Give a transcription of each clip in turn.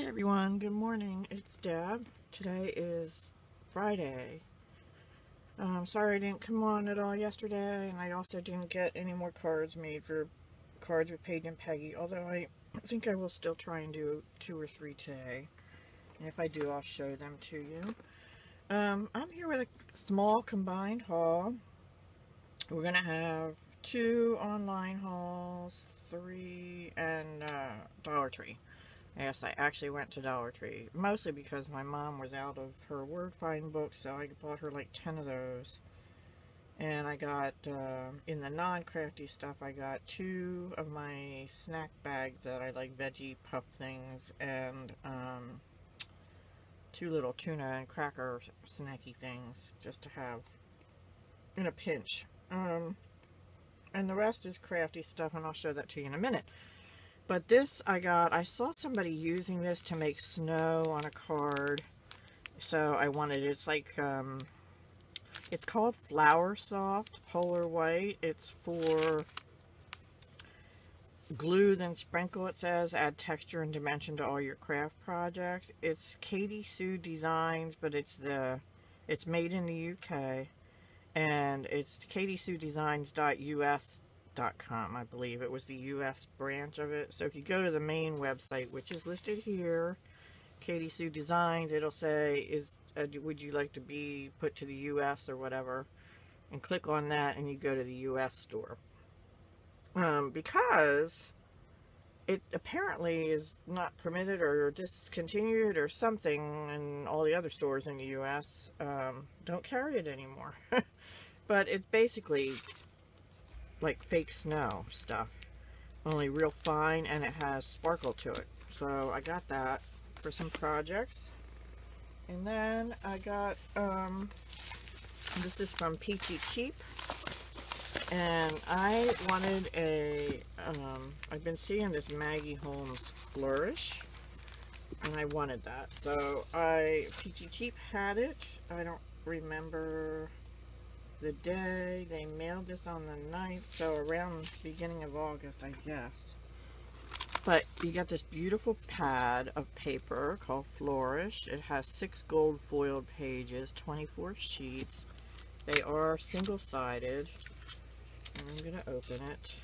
Hey everyone, good morning. It's Deb. Today is Friday. Sorry I didn't come on at all yesterday, and I also didn't get any more cards made for Cards with Paige and Peggy, although I think I will still try and do 2 or 3 today. And if I do, I'll show them to you. I'm here with a small combined haul. We're going to have 2 online hauls, 3, and Dollar Tree. Yes, I actually went to Dollar Tree, mostly because my mom was out of her word find book, so I bought her like 10 of those. And I got, in the non-crafty stuff, I got 2 of my snack bag that I like veggie puff things, and 2 little tuna and cracker snacky things just to have in a pinch. And the rest is crafty stuff, and I'll show that to you in a minute. But this I got, I saw somebody using this to make snow on a card, so I wanted it. It's like, it's called Flower Soft Polar White. It's for glue then sprinkle, it says. Add texture and dimension to all your craft projects. It's Katy Sue Designs, but it's made in the UK. And it's katysuedesigns.us.com, I believe. It was the US branch of it. So if you go to the main website, which is listed here, Katy Sue Designs, it'll say, would you like to be put to the US or whatever? And click on that and you go to the US store. Because it apparently is not permitted or discontinued or something, and all the other stores in the US don't carry it anymore. But it's basically like fake snow stuff, only real fine, and it has sparkle to it. So I got that for some projects. And then I got, this is from Peachy Cheap. And I wanted a, I've been seeing this Maggie Holmes Flourish, and I wanted that. So Peachy Cheap had it. I don't remember the day. They mailed this on the 9th, so around the beginning of August, I guess. But you got this beautiful pad of paper called Flourish. It has 6 gold foiled pages, 24 sheets. They are single-sided. I'm going to open it.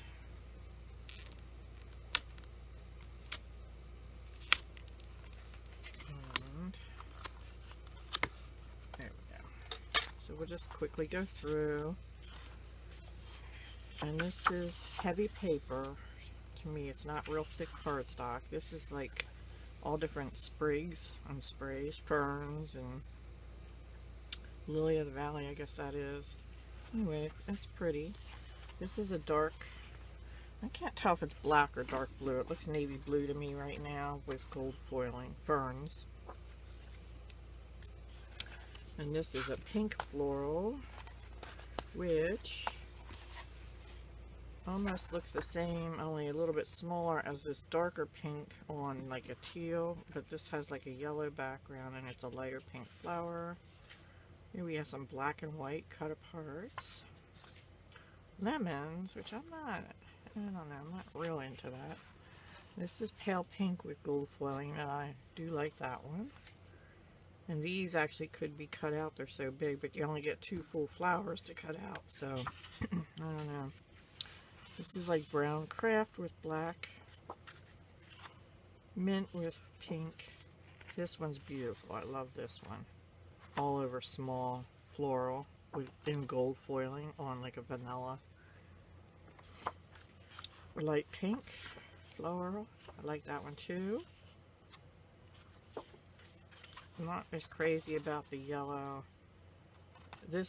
And there we go. So we'll just quickly go through. And this is heavy paper. To me, it's not real thick cardstock. This is like all different sprigs and sprays, ferns and lily of the valley, I guess that is. Anyway, that's pretty. This is a dark, I can't tell if it's black or dark blue. It looks navy blue to me right now with gold foiling, ferns. And this is a pink floral, which almost looks the same, only a little bit smaller as this darker pink on like a teal. But this has like a yellow background, and it's a lighter pink flower. Here we have some black and white cut aparts. Lemons, which I don't know, I'm not real into that. This is pale pink with gold foiling, and I do like that one. And these actually could be cut out, they're so big, but you only get 2 full flowers to cut out, so I don't know. This is like brown craft with black, mint with pink. This one's beautiful, I love this one. All over small floral. In gold foiling on like a vanilla light pink floral. I like that one too. I'm not as crazy about the yellow. This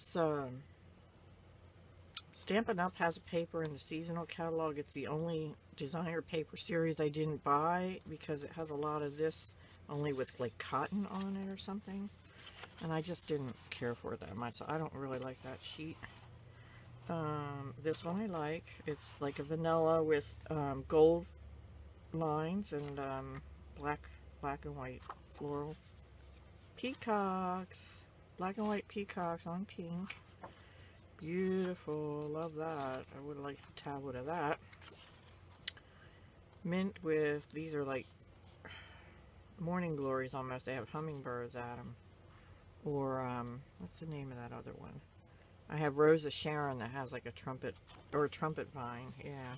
Stampin' Up! Has a paper in the seasonal catalog. It's the only designer paper series I didn't buy because it has a lot of this only with like cotton on it or something. And I just didn't care for it that much, so I don't really like that sheet. This one I like. It's like a vanilla with gold lines and black and white floral. Peacocks. Black and white peacocks on pink. Beautiful. Love that. I would like a tablet of that. Mint with, these are like morning glories almost. They have hummingbirds at them. Or, what's the name of that other one? I have Rose of Sharon that has like a trumpet, or a trumpet vine, yeah.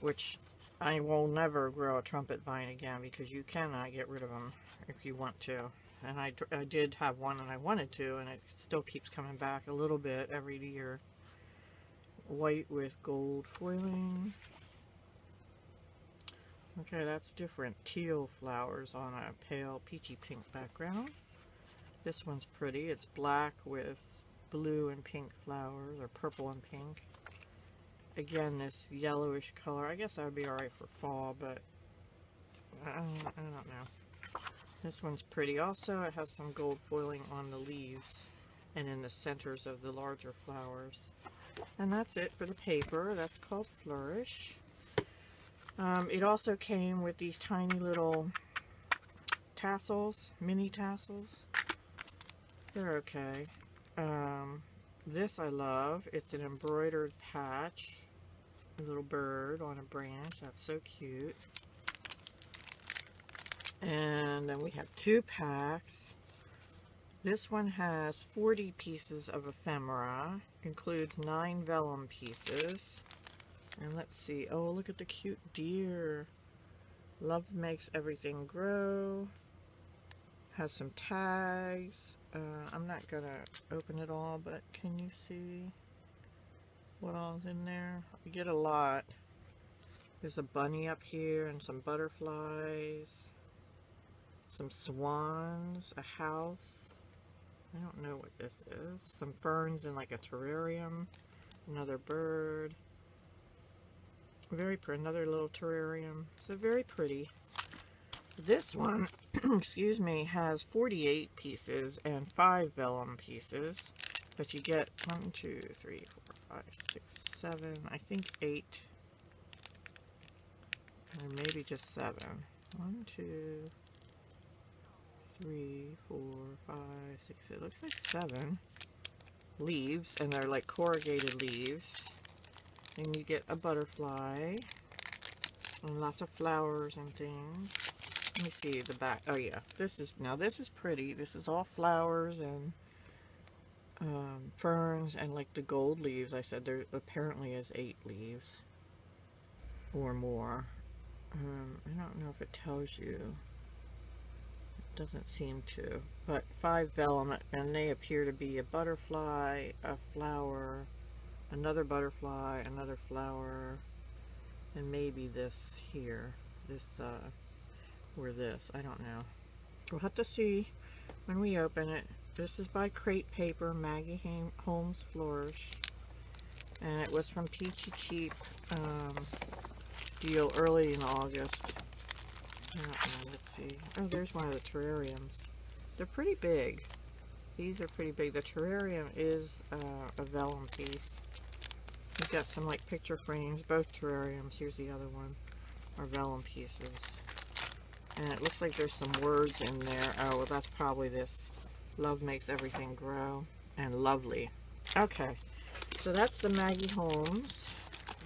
Which I will never grow a trumpet vine again because you cannot get rid of them if you want to. And I did have one and I wanted to, and it still keeps coming back a little bit every year. White with gold foiling. Okay, that's different. Teal flowers on a pale peachy pink background. This one's pretty. It's black with blue and pink flowers, or purple and pink. Again, this yellowish color. I guess that would be alright for fall, but I don't know. This one's pretty. Also, it has some gold foiling on the leaves and in the centers of the larger flowers. And that's it for the paper. That's called Flourish. It also came with these tiny little tassels, mini tassels. They're okay. This I love. It's an embroidered patch. A little bird on a branch. That's so cute. And then we have two packs. This one has 40 pieces of ephemera. Includes 9 vellum pieces. And let's see. Oh, look at the cute deer. Love makes everything grow. Has some tags. I'm not going to open it all, but can you see what all's in there? You get a lot. There's a bunny up here and some butterflies. Some swans. A house. I don't know what this is. Some ferns in like a terrarium. Another bird. Very pretty, another little terrarium. So very pretty. This one, excuse me, has 48 pieces and 5 vellum pieces. But you get 1, 2, 3, 4, 5, 6, 7, I think 8. Or maybe just 7. 1, 2, 3, 4, 5, 6, it looks like 7 leaves, and they're like corrugated leaves. And you get a butterfly and lots of flowers and things. Let me see the back. Oh yeah, this is pretty. This is all flowers and ferns and like the gold leaves. I said there apparently is 8 leaves or more. I don't know if it tells you. It doesn't seem to. But 5 vellum, and they appear to be a butterfly, a flower, another butterfly, another flower, and maybe this here, this or this, I don't know. We'll have to see when we open it. This is by Crate Paper, Maggie Holmes Flourish, and it was from Peachy Cheap deal early in August. I don't know, let's see. Oh, there's one of the terrariums. They're pretty big. These are pretty big. The terrarium is a vellum piece. We've got some like picture frames. Both terrariums, here's the other one, are vellum pieces. And it looks like there's some words in there. Oh, well, that's probably this. Love makes everything grow. And lovely. Okay. So that's the Maggie Holmes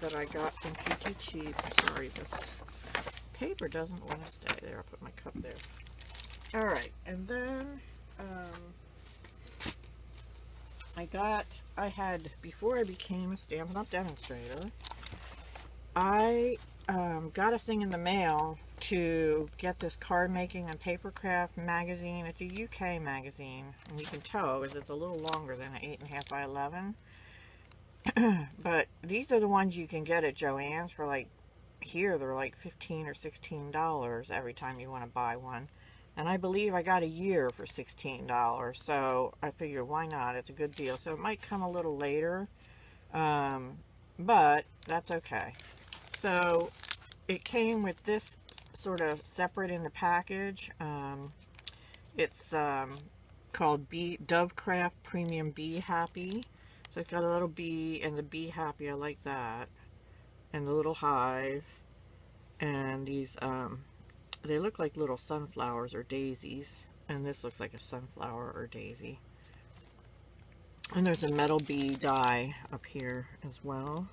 that I got from Peachy Cheap. Sorry, this paper doesn't want to stay there. I'll put my cup there. Alright, and then... before I became a Stampin' Up! Demonstrator, I got a thing in the mail to get this card making and paper craft magazine. It's a UK magazine, and you can tell because it's a little longer than an 8.5 by 11. But these are the ones you can get at Joann's for like, here they're like $15 or $16 every time you want to buy one. And I believe I got a year for $16, so I figured why not? It's a good deal. So it might come a little later, but that's okay. So it came with this sort of separate in the package. It's called Dovecraft Premium Bee Happy. So it's got a little bee and the Bee Happy, I like that. And the little hive and these... they look like little sunflowers or daisies, and this looks like a sunflower or daisy. And there's a metal bee die up here as well.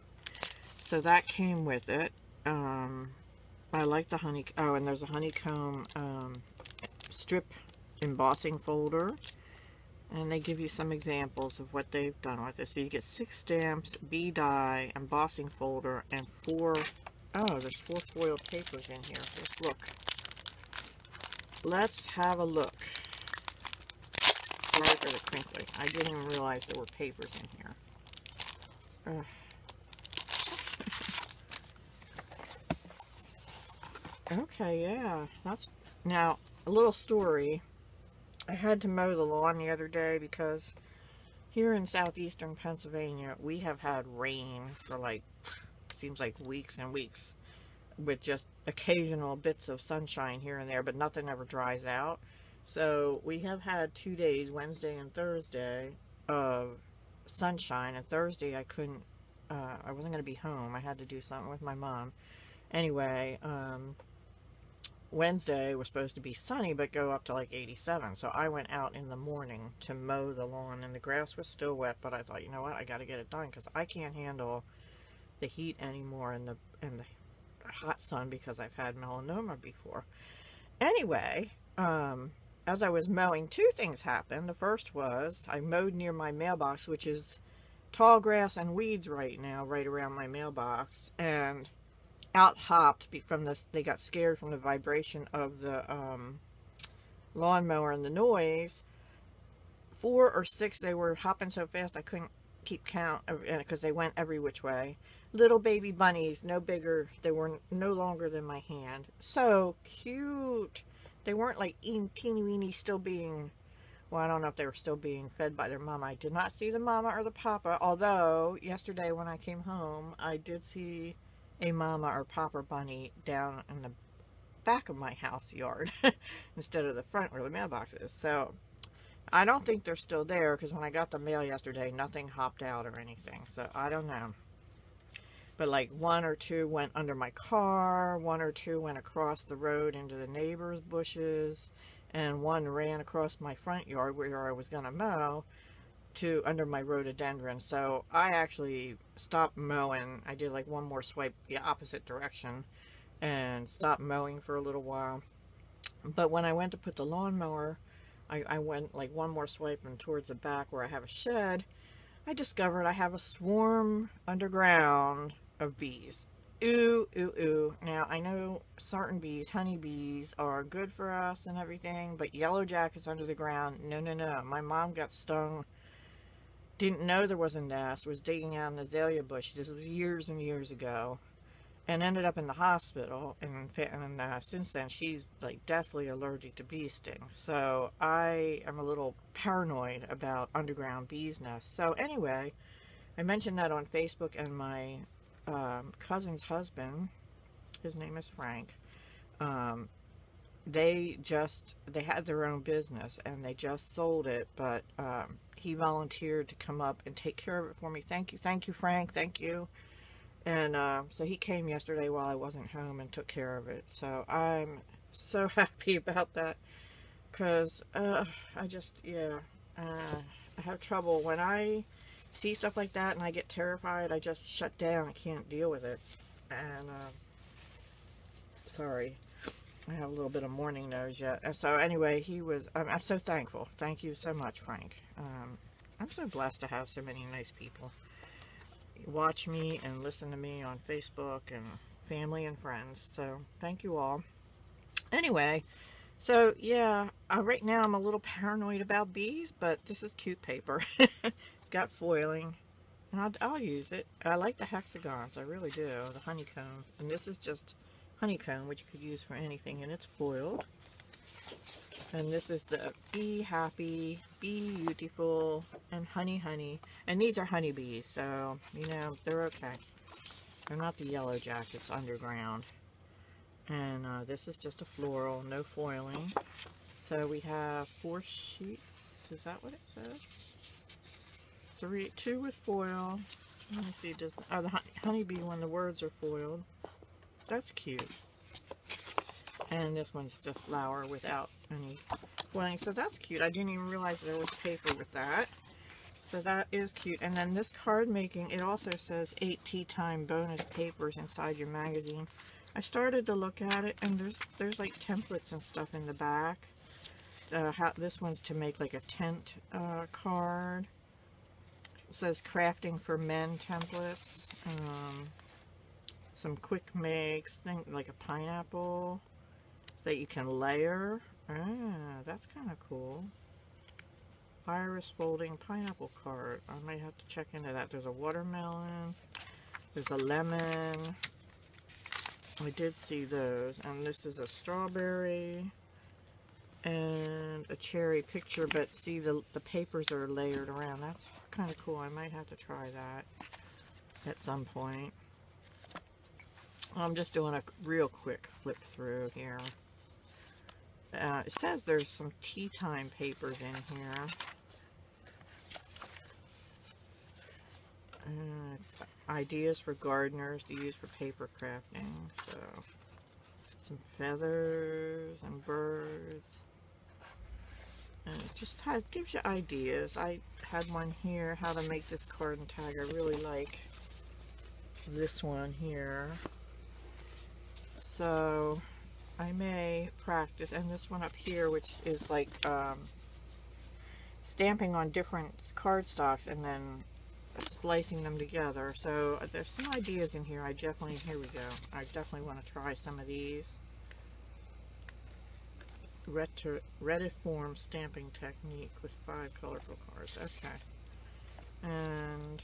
So that came with it. I like the honeycomb. Oh, and there's a honeycomb strip embossing folder. And they give you some examples of what they've done with this. So you get 6 stamps, bee die, embossing folder, and 4... Oh, there's 4 foiled papers in here. Let's look. Let's have a look. Sorry for the crinkly. I didn't even realize there were papers in here. Ugh. Okay, yeah, that's... Now, a little story. I had to mow the lawn the other day because here in southeastern Pennsylvania, we have had rain for like, seems like weeks and weeks, with just occasional bits of sunshine here and there, but nothing ever dries out. So we have had 2 days, Wednesday and Thursday, of sunshine, and Thursday I couldn't, I wasn't going to be home. I had to do something with my mom. Anyway, Wednesday was supposed to be sunny but go up to like 87, so I went out in the morning to mow the lawn and the grass was still wet, but I thought, you know what, I got to get it done because I can't handle the heat anymore and the hot sun, because I've had melanoma before. Anyway, as I was mowing, 2 things happened. The first was I mowed near my mailbox, which is tall grass and weeds right now right around my mailbox, and out hopped from this. They got scared from the vibration of the lawnmower and the noise. 4 or 6, they were hopping so fast I couldn't keep count, because they went every which way. Little baby bunnies, no bigger, they were no longer than my hand. So cute. They weren't like eating teeny weeny, still being, well, I don't know if they were still being fed by their mama. I did not see the mama or the papa, although yesterday when I came home, I did see a mama or popper bunny down in the back of my house yard instead of the front where the mailbox is. So I don't think they're still there, because when I got the mail yesterday, nothing hopped out or anything. So I don't know. But like 1 or 2 went under my car, 1 or 2 went across the road into the neighbor's bushes, and 1 ran across my front yard where I was going to mow, to under my rhododendron. So I actually stopped mowing. I did like 1 more swipe the opposite direction and stopped mowing for a little while. But when I went to put the lawnmower, I went like 1 more swipe and towards the back where I have a shed, I discovered I have a swarm underground of bees. Ooh, ooh, ooh. Now I know certain bees, honeybees, are good for us and everything, but yellow jackets under the ground, no, no, no. My mom got stung. Didn't know there was a nest, was digging out an azalea bush. This was years and years ago, and ended up in the hospital, and since then she's like deathly allergic to bee stings. So I am a little paranoid about underground bees' nests. So anyway, I mentioned that on Facebook, and my cousin's husband, his name is Frank, they had their own business and they just sold it, but he volunteered to come up and take care of it for me. Thank you, Frank. Thank you. And so he came yesterday while I wasn't home and took care of it. So I'm so happy about that, because I just, yeah, I have trouble. When I see stuff like that and I get terrified, I just shut down. I can't deal with it. And sorry, I have a little bit of morning nose yet. And so anyway, he was, I'm so thankful. Thank you so much, Frank. I'm so blessed to have so many nice people watch me and listen to me on Facebook, and family and friends. So thank you all. Anyway, so yeah, right now I'm a little paranoid about bees, but this is cute paper. Got foiling, and I'll use it. I like the hexagons. I really do. The honeycomb. And this is just honeycomb, which you could use for anything, and it's foiled. And this is the Be Happy, Be Beautiful, and Honey Honey. And these are honeybees, so, you know, they're okay. They're not the yellow jackets underground. And this is just a floral, no foiling. So we have 4 sheets. Is that what it says? 2 with foil. Let me see, does, oh, the honeybee one, the words are foiled. That's cute. And this one's the flower without any foiling. So that's cute. I didn't even realize there was paper with that. So that is cute. And then this card making, it also says 8 tea time bonus papers inside your magazine. I started to look at it, and there's like templates and stuff in the back. This one's to make like a tent card. It says crafting for men templates. Some quick makes, thing like a pineapple that you can layer. Ah, that's kind of cool. Iris folding pineapple card. I might have to check into that. There's a watermelon. There's a lemon. I did see those. And this is a strawberry and a cherry picture, but see the papers are layered around. That's kind of cool. I might have to try that at some point. I'm just doing a real quick flip through here. It says there's some tea time papers in here. Ideas for gardeners to use for paper crafting. So, some feathers and birds. And it just gives you ideas. I had one here, how to make this card and tag. I really like this one here. So, I may practice. And this one up here, which is like stamping on different cardstocks and then splicing them together. So there's some ideas in here. I definitely want to try some of these. Retiform stamping technique with 5 colorful cards. Okay. And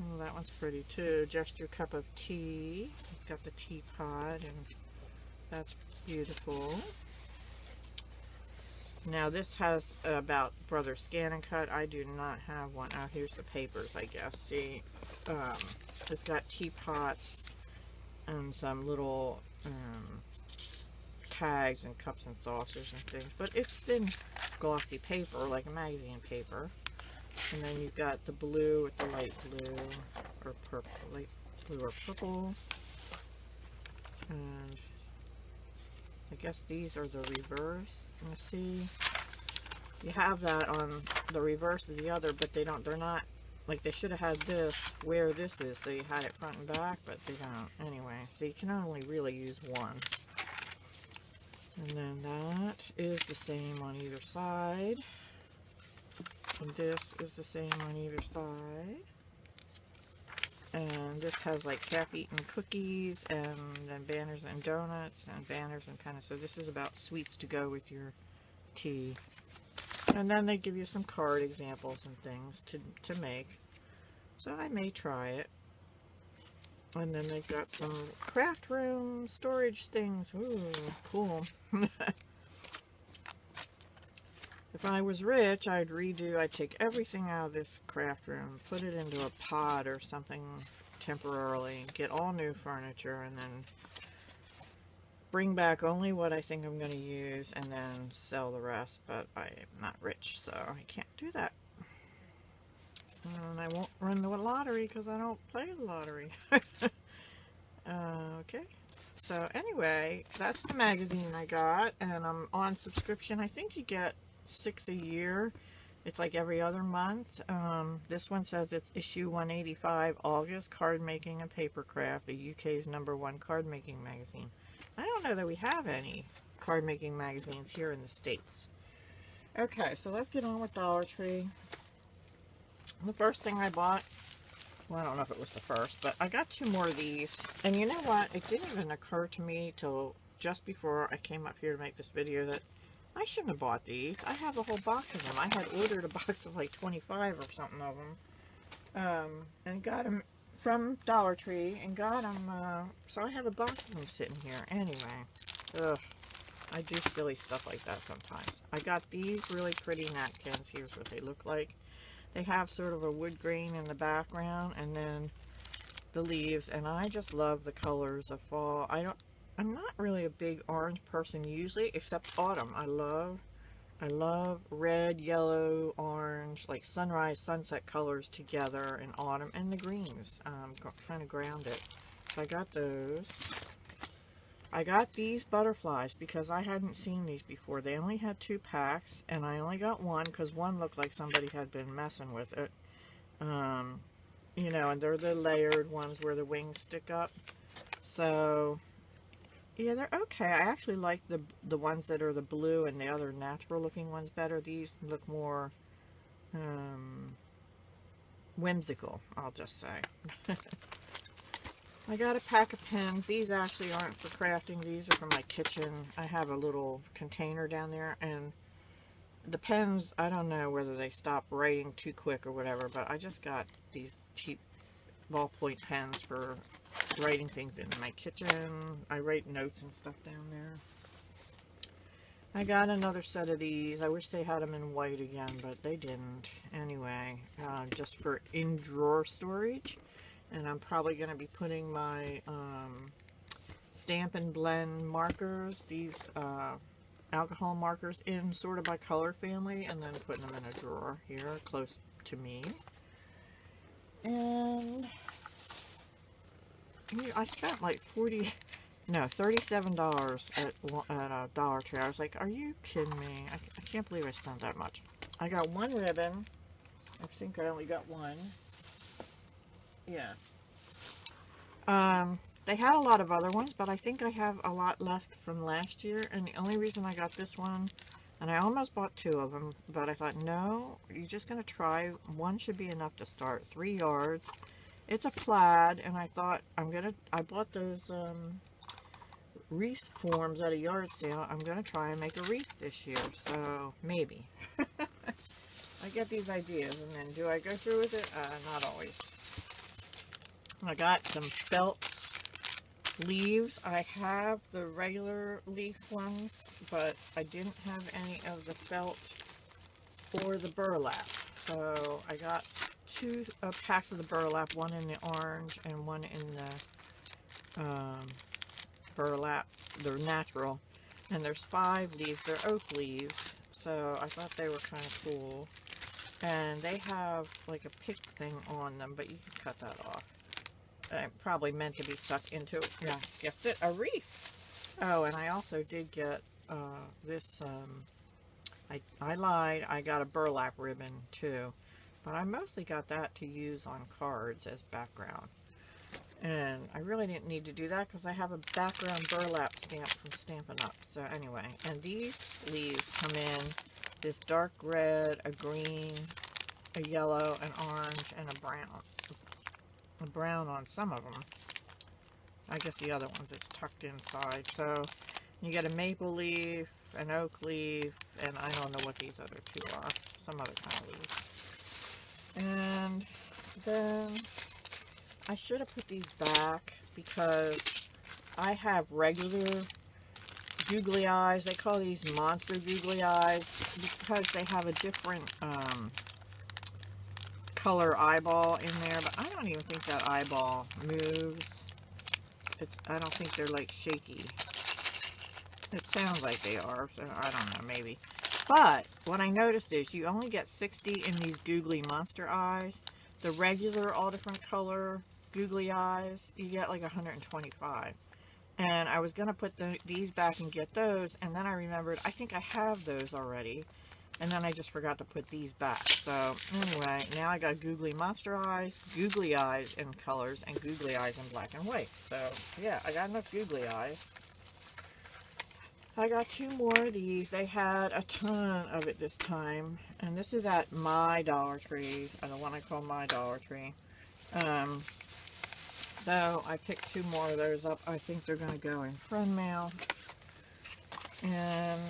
well, that one's pretty too. Just your cup of tea. It's got the teapot, and that's beautiful. Now this has about Brother Scan and Cut. I do not have one. Oh, here's the papers, I guess. See, it's got teapots and some little tags and cups and saucers and things. But it's thin, glossy paper, like a magazine paper. And then you've got the blue with the light blue or purple. Light blue or purple. And I guess these are the reverse. Let's see. You have that on the reverse of the other, but they don't, they're not, like they should have had this where this is, so you had it front and back, but they don't. Anyway, so you can only really use one. And then that is the same on either side. And this is the same on either side. And this has like half-eaten cookies, and then banners and donuts, and banners and pennies. So this is about sweets to go with your tea. And then they give you some card examples and things to make. So I may try it. And then they've got some craft room storage things. Ooh, cool. If I was rich, I'd take everything out of this craft room, put it into a pod or something temporarily, get all new furniture, and then bring back only what I think I'm going to use, and then sell the rest. But I'm not rich, so I can't do that. And I won't run the lottery because I don't play the lottery. Okay. So anyway, that's the magazine I got, and I'm on subscription. I think you get 6 a year. It's like every other month. This one says it's issue 185, August, Card Making and Paper Craft, the UK's #1 card making magazine. I don't know that we have any card making magazines here in the States. Okay, so let's get on with Dollar Tree. The first thing I bought, well, I don't know if it was the first, but I got 2 more of these. And you know what? It didn't even occur to me till just before I came up here to make this video that I shouldn't have bought these. I have a whole box of them. I had ordered a box of like 25 or something of them, and got them from Dollar Tree, and got them, so I have a box of them sitting here. Anyway, ugh, I do silly stuff like that sometimes. I got these really pretty napkins. Here's what they look like. They have sort of a wood grain in the background, and then the leaves, and I just love the colors of fall. I'm not really a big orange person usually, except autumn. I love red, yellow, orange, like sunrise, sunset colors together in autumn, and the greens, kind of grounded. So I got those. I got these butterflies because I hadn't seen these before. They only had 2 packs, and I only got one because one looked like somebody had been messing with it. You know, and they're the layered ones where the wings stick up. So yeah, they're okay. I actually like the ones that are the blue and the other natural looking ones better. These look more whimsical, I'll just say. I got a pack of pens. These actually aren't for crafting. These are for my kitchen. I have a little container down there, and the pens, I don't know whether they stop writing too quick or whatever, but I just got these cheap ballpoint pens for writing things in my kitchen. I write notes and stuff down there. I got another set of these. I wish they had them in white again, but they didn't. Anyway, just for in-drawer storage. And I'm probably going to be putting my Stampin' Blend markers, these alcohol markers, in sort of by color family, and then putting them in a drawer here close to me. And I spent like $37 at Dollar Tree. I was like, are you kidding me? I can't believe I spent that much. I got one ribbon. I think I only got one. Yeah. They had a lot of other ones, but I think I have a lot left from last year, and the only reason I got this one, and I almost bought two of them, but I thought, no, you're just going to try. One should be enough to start. 3 yards. It's a plaid, and I thought, I bought those wreath forms at a yard sale. I'm going to try and make a wreath this year, so maybe. I get these ideas, and then do I go through with it? Not always. I got some felt leaves. I have the regular leaf ones, but I didn't have any of the felt or the burlap. So I got two packs of the burlap, one in the orange and one in the burlap. They're natural. And there's 5 leaves. They're oak leaves. So I thought they were kind of cool. And they have like a pick thing on them, but you can cut that off. Probably meant to be stuck into it. Yeah, gifted a wreath. Oh, and I also did get this. I lied. I got a burlap ribbon too, but I mostly got that to use on cards as background. And I really didn't need to do that because I have a background burlap stamp from Stampin' Up. So anyway, and these leaves come in this dark red, a green, a yellow, an orange, and a brown. The brown on some of them. I guess the other ones it's tucked inside. So you get a maple leaf, an oak leaf, and I don't know what these other two are. Some other kind of leaves. And then I should have put these back because I have regular googly eyes. They call these monster googly eyes because they have a different color eyeball in there, but I don't even think that eyeball moves. I don't think they're like shaky. It sounds like they are, so I don't know, maybe. But what I noticed is you only get 60 in these googly monster eyes. The regular all different color googly eyes, you get like 125. And I was gonna put these back and get those, and then I remembered I think I have those already. And then I just forgot to put these back. So anyway, now I got googly monster eyes, googly eyes in colors, and googly eyes in black and white. So yeah, I got enough googly eyes. I got 2 more of these. They had a ton of it this time. And this is at my Dollar Tree, or the one I call my Dollar Tree. So I picked 2 more of those up. I think they're going to go in friend mail. And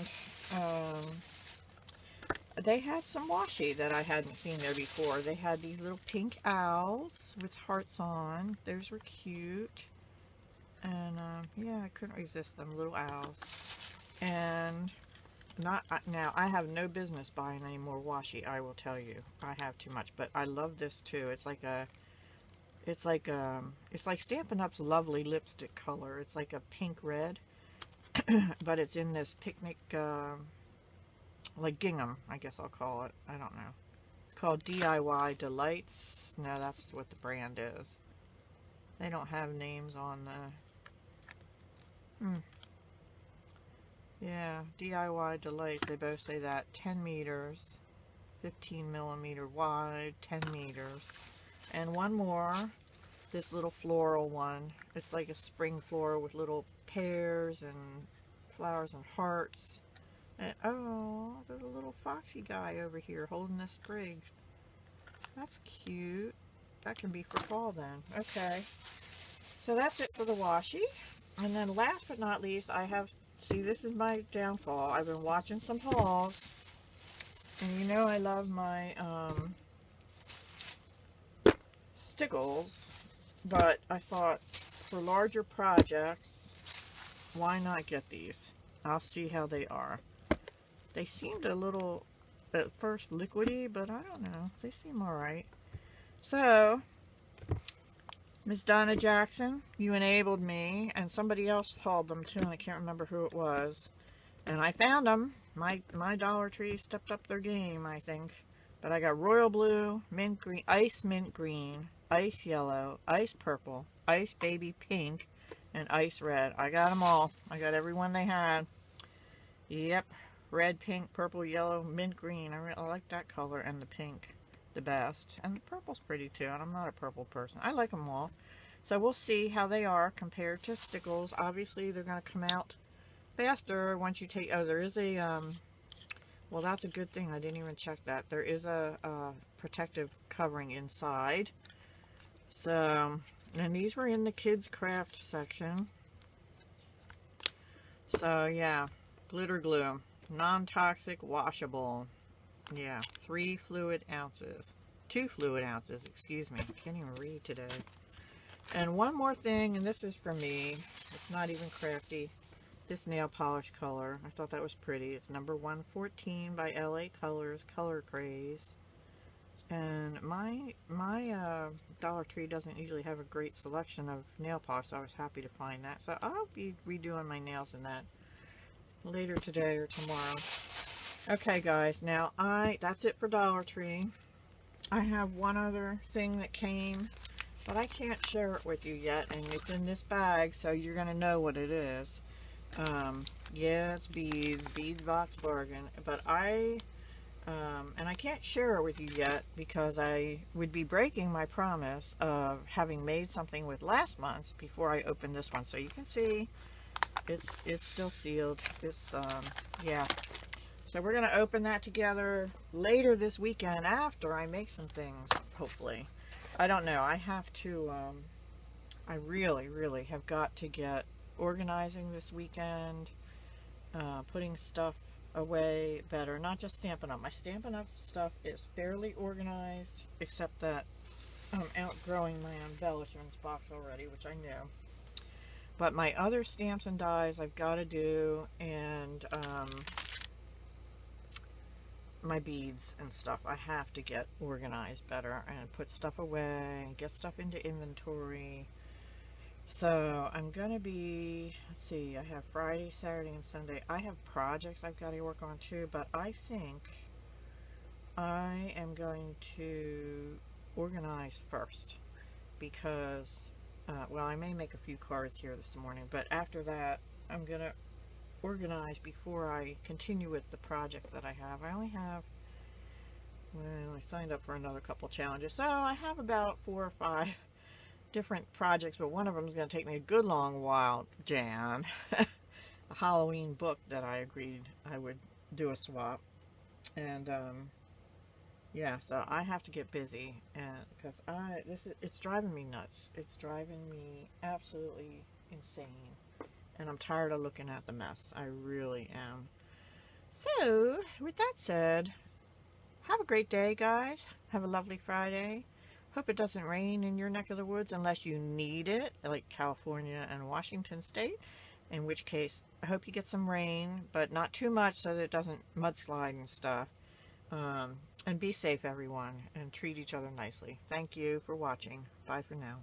they had some washi that I hadn't seen there before. They had these little pink owls with hearts on. Those were cute. And yeah, I couldn't resist them, little owls. And now I have no business buying any more washi, I will tell you. I have too much, but I love this too. It's like Stampin' Up's lovely lipstick color. It's like a pink red, but it's in this picnic like gingham, I guess I'll call it. I don't know. It's called DIY Delights. No, that's what the brand is. They don't have names on the... Yeah, DIY Delights. They both say that. 10 meters, 15 millimeter wide, 10 meters. And one more. this little floral one. It's like a spring floral with little pears and flowers and hearts. And oh, there's a little foxy guy over here holding a sprig. That's cute. That can be for fall then. Okay. So that's it for the washi. And then last but not least, I have, see, this is my downfall. I've been watching some hauls. And you know I love my stickles. But I thought for larger projects, why not get these? I'll see how they are. They seemed a little, at first, liquidy, but I don't know. They seem all right. So, Miss Donna Jackson, you enabled me, and somebody else hauled them too, and I can't remember who it was. And I found them. My Dollar Tree stepped up their game, I think. But I got royal blue, mint green, ice mint green, ice yellow, ice purple, ice baby pink, and ice red. I got them all. I got every one they had. Yep. Red, pink, purple, yellow, mint green. I really like that color and the pink the best. And the purple's pretty too, and I'm not a purple person. I like them all. So we'll see how they are compared to stickles. Obviously, they're going to come out faster once you take... Oh, there is a... well, that's a good thing. I didn't even check that. There is a protective covering inside. So... And these were in the kids craft section. So, yeah. Glitter glue. Non-toxic, washable. Yeah. 3 fluid ounces. 2 fluid ounces, excuse me. I can't even read today. And one more thing, and this is from me. It's not even crafty. This nail polish color. I thought that was pretty. It's number 114 by LA Colors, Color Craze. And my Dollar Tree doesn't usually have a great selection of nail polish, so I was happy to find that. So I'll be redoing my nails in that later today or tomorrow. Okay, guys, now that's it for Dollar Tree. I have one other thing that came, but I can't share it with you yet, and it's in this bag, so you're going to know what it is. Yeah, it's beads, Beads Box Bargain, but and I can't share it with you yet because I would be breaking my promise of having made something with last month's before I open this one. So you can see it's still sealed. It's, yeah. So we're going to open that together later this weekend after I make some things, hopefully. I don't know. I have to, I really, really have got to get organizing this weekend, putting stuff away better, not just Stampin' Up. My Stampin' Up stuff is fairly organized, except that I'm outgrowing my embellishments box already, which I knew. But my other stamps and dies I've got to do, and my beads and stuff. I have to get organized better and put stuff away and get stuff into inventory. So I'm going to be, let's see, I have Friday, Saturday, and Sunday. I have projects I've got to work on too, but I think I am going to organize first because, well, I may make a few cards here this morning, but after that, I'm going to organize before I continue with the projects that I have. I only have, well, I signed up for another couple challenges, so I have about 4 or 5 different projects, but one of them is going to take me a good long while, Jan. A Halloween book that I agreed I would do a swap. And, yeah, so I have to get busy, and because it's driving me nuts. It's driving me absolutely insane, and I'm tired of looking at the mess. I really am. So, with that said, have a great day, guys. Have a lovely Friday. Hope it doesn't rain in your neck of the woods unless you need it, like California and Washington State, in which case I hope you get some rain, but not too much so that it doesn't mudslide and stuff. And be safe, everyone, and treat each other nicely. Thank you for watching. Bye for now.